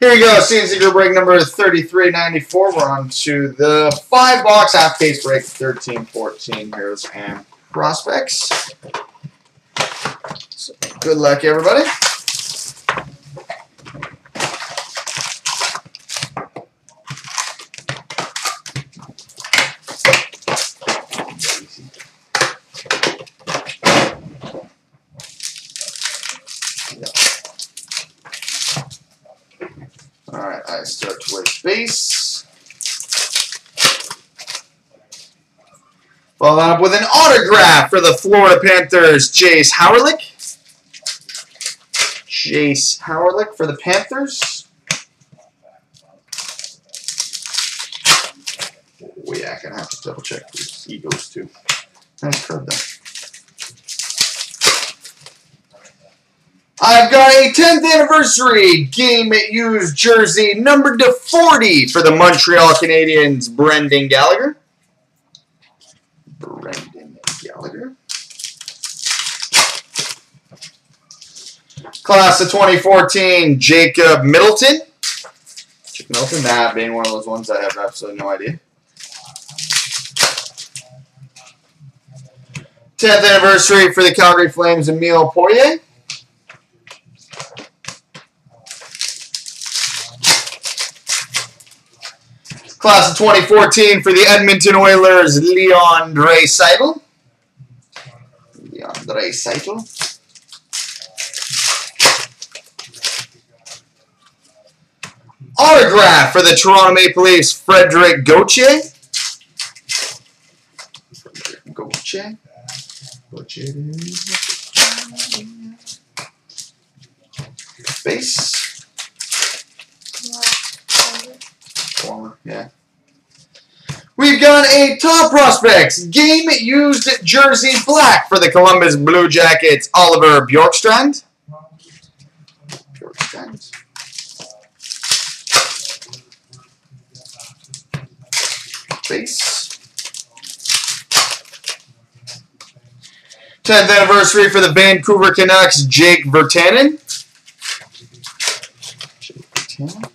Here we go, CNC Group break number 3394. We're on to the 5-box half-case break, 1314 Heroes and Prospects. So, good luck, everybody. Base. Followed up with an autograph for the Florida Panthers, Jayce Hawryluk. Jayce Hawryluk for the Panthers. Oh, yeah, I'm going to have to double check who he goes to. Nice card, though. I've got a 10th anniversary game-used jersey numbered to 40 for the Montreal Canadiens, Brendan Gallagher. Brendan Gallagher. Class of 2014, Jacob Middleton. Jacob Middleton, that being one of those ones I have absolutely no idea. 10th anniversary for the Calgary Flames, Emile Poirier. Class of 2014 for the Edmonton Oilers, Leon Draisaitl. Leon Draisaitl. Autograph for the Toronto Maple Leafs, Frederik Gauthier. Frederik Gauthier. Base. Yeah. We've got a Top Prospects game-used jersey black for the Columbus Blue Jackets, Oliver Bjorkstrand. Bjorkstrand. Base. 10th anniversary for the Vancouver Canucks, Jake Virtanen. Jake Virtanen.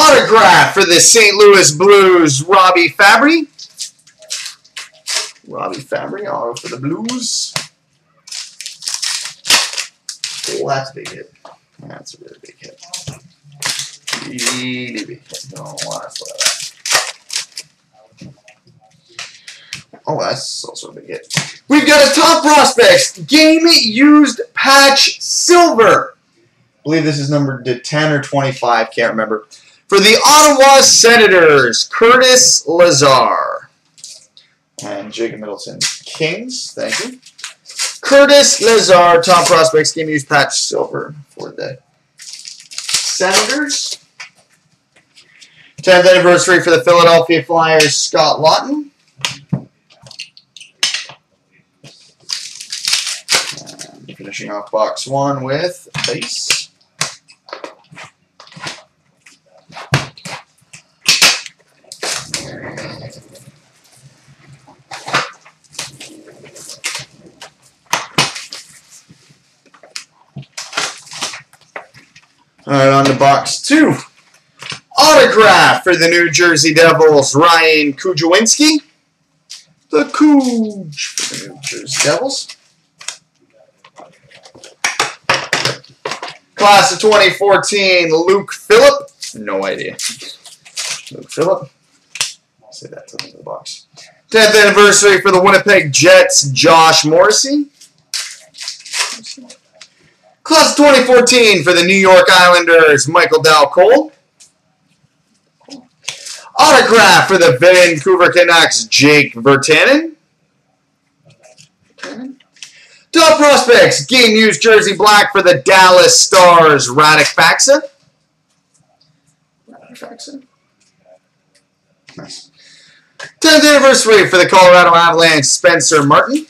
Autograph for the St. Louis Blues, Robby Fabbri. Robby Fabbri, auto for the Blues. Oh, that's a big hit. That's a really big hit. Really big hit. Don't want to slow that. Oh, that's also a big hit. We've got a Top Prospects game-used patch silver. I believe this is numbered to 10 or 25. Can't remember. For the Ottawa Senators, Curtis Lazar. And Jacob Middleton, Kings. Thank you. Curtis Lazar, Top Prospects, game-use patch silver for the Senators. 10th anniversary for the Philadelphia Flyers, Scott Laughton. And finishing off box one with base. Alright, on to box two. Autograph for the New Jersey Devils, Ryan Kujawinski. The Kuj for the New Jersey Devils. Class of 2014, Luke Phillip. No idea. Luke Phillip. I'll say that to the end of the box. 10th anniversary for the Winnipeg Jets, Josh Morrissey. Class 2014 for the New York Islanders, Michael Dal-Cole. Autograph for the Vancouver Canucks, Jake Virtanen. Top Prospects, game-used jersey black for the Dallas Stars, Radek Faksa. Radek Faksa. Nice. 10th anniversary for the Colorado Avalanche, Spencer Martin.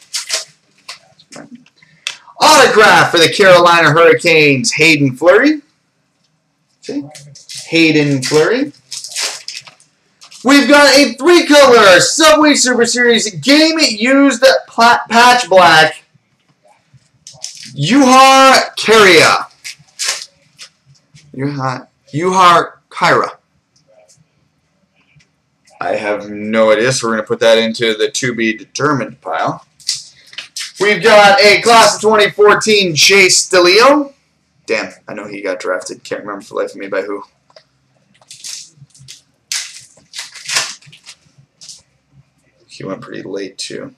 Autograph for the Carolina Hurricanes, Hayden Fleury. Hayden Fleury. We've got a three-color Subway Super Series game-used patch black, Yuhar Kyra. Yuhar Kyra. I have no idea, so we're going to put that into the to-be-determined pile. We've got a Class of 2014 Chase DeLeo. Damn, I know he got drafted. Can't remember for the life of me by who. He went pretty late, too.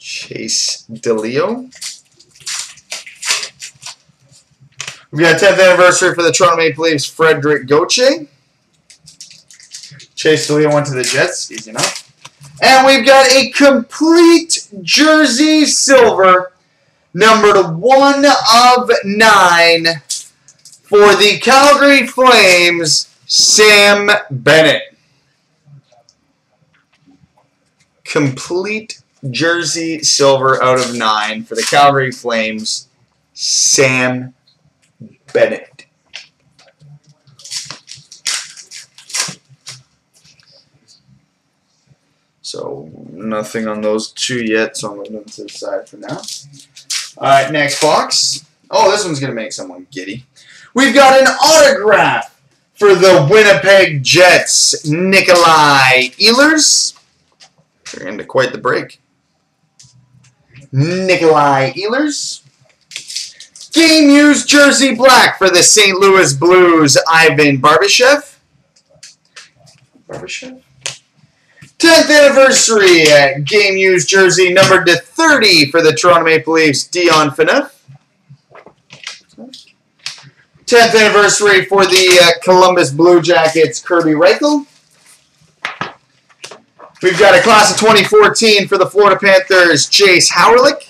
Chase DeLeo. We've got 10th anniversary for the Toronto Maple Leafs, Frederik Gauthier. Chase DeLeo went to the Jets, easy enough. And we've got a complete jersey silver, numbered 1 of 9, for the Calgary Flames, Sam Bennett. Complete jersey silver out of 9 for the Calgary Flames, Sam Bennett. So nothing on those two yet, so I'm going to move them to the side for now. Alright, next box. Oh, this one's going to make someone giddy. We've got an autograph for the Winnipeg Jets, Nikolai Ehlers. They're into quite the break. Nikolai Ehlers. Game-used jersey black for the St. Louis Blues, Ivan Barbashev. 10th anniversary game-used jersey numbered to 30 for the Toronto Maple Leafs, Dion Phaneuf. 10th anniversary for the Columbus Blue Jackets, Kirby Reichel. We've got a Class of 2014 for the Florida Panthers, Jayce Hawryluk.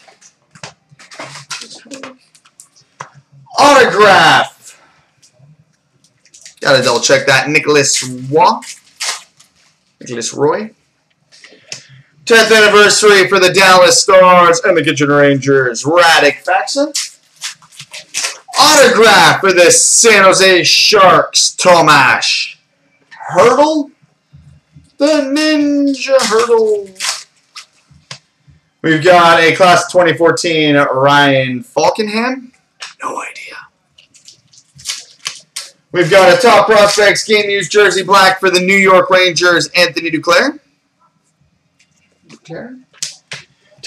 Autograph. Gotta double check that. Nicholas Roy. 10th anniversary for the Dallas Stars and the Kitchener Rangers, Radek Faksa. Autograph for the San Jose Sharks, Tomas Hurdle. The Ninja Hurdle. We've got a Class 2014 Ryan Falconham. No idea. We've got a Top Prospects game-used jersey black for the New York Rangers, Anthony Duclair. 10th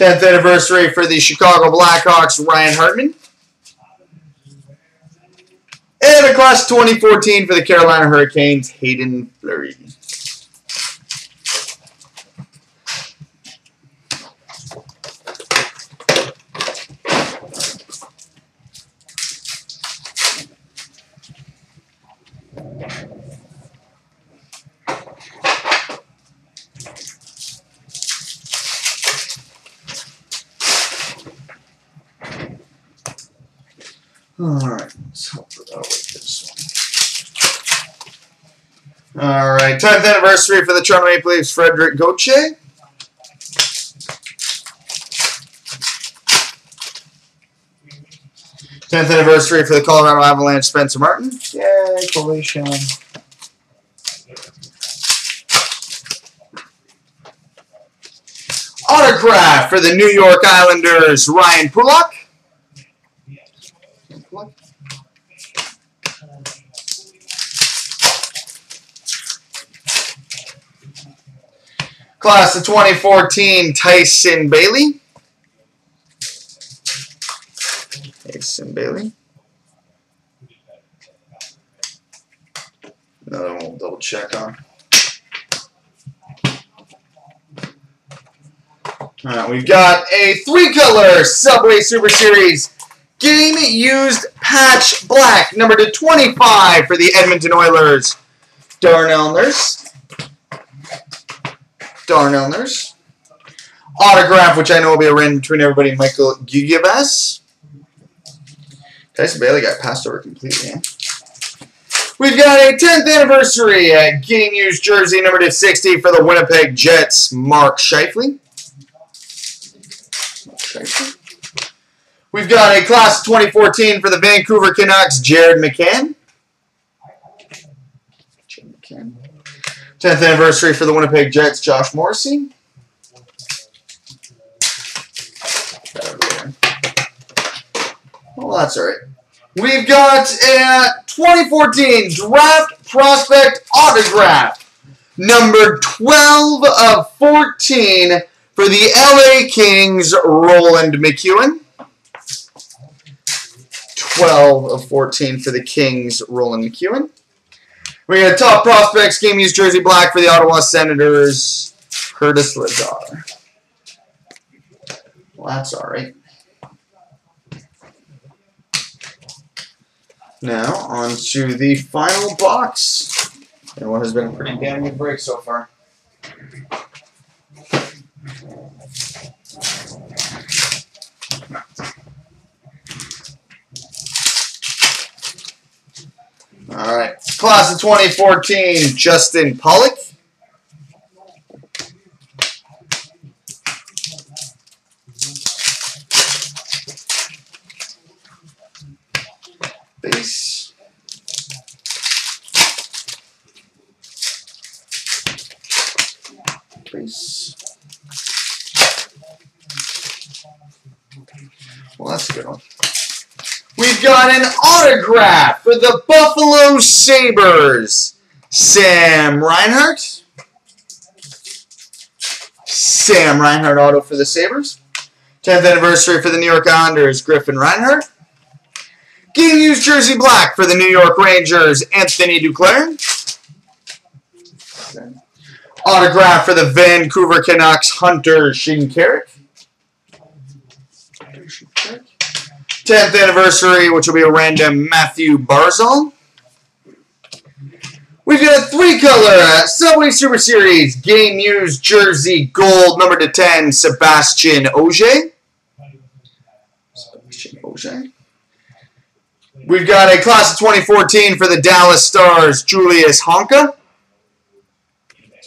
anniversary for the Chicago Blackhawks, Ryan Hartman. And a Class 2014 for the Carolina Hurricanes, Hayden Fleury. Alright, let's help it out with this one. Alright, 10th anniversary for the Toronto Maple Leafs, Frederik Gauthier. Tenth anniversary for the Colorado Avalanche, Spencer Martin. Yay, coalition. Autograph for the New York Islanders, Ryan Pulock. Class of 2014, Tyson Bailey. Another one we'll double check on. Alright, we've got a three-color Subway Super Series game-used patch black, number to 25 for the Edmonton Oilers, Darnell Nurse. Autograph, which I know will be a win between everybody and Michael Dal-Cole. Tyson Bailey got passed over completely. Eh? We've got a 10th anniversary game-used jersey number to 60 for the Winnipeg Jets, Mark Scheifele. We've got a Class of 2014 for the Vancouver Canucks, Jared McCann. 10th anniversary for the Winnipeg Jets, Josh Morrissey. Well, that's all right. We've got a 2014 Draft Prospect Autograph, number 12 of 14 for the LA Kings, Roland McEwen. 12 of 14 for the Kings, Roland McEwen. We got top prospects, game used jersey black for the Ottawa Senators, Curtis Lazar. Well, that's all right. Now, on to the final box. And what has been a pretty damn good break so far. All right. Class of 2014, Justin Pulock. Base. Base. Well, that's a good one. We've got an autograph for the Buffalo Sabres. Sam Reinhart. Sam Reinhart auto for the Sabres. 10th anniversary for the New York Islanders, Griffin Reinhart. Game used jersey black for the New York Rangers, Anthony Duclair. Autograph for the Vancouver Canucks, Hunter Shinkarik. 10th anniversary, which will be a random Matthew Barzal. We've got a three-color Subway Super Series game used jersey gold, number to 10, Sebastian Auger. Sebastian Auger. We've got a class of 2014 for the Dallas Stars, Julius Honka.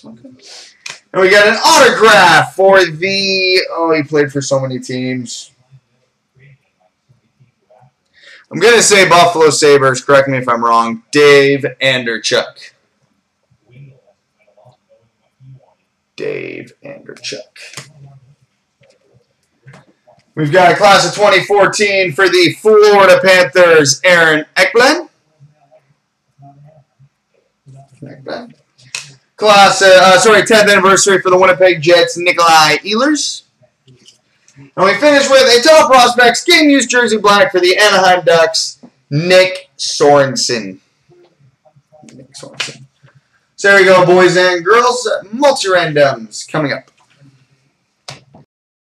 And we got an autograph for the... Oh, he played for so many teams. I'm going to say Buffalo Sabres, correct me if I'm wrong, Dave Anderchuk. Dave Anderchuk. We've got a class of 2014 for the Florida Panthers, Aaron Ekblad. Class, 10th anniversary for the Winnipeg Jets, Nikolai Ehlers. And we finish with a top prospect, game used jersey black for the Anaheim Ducks, Nick Sorensen. Nick Sorensen. So there we go, boys and girls. Multi-randoms coming up.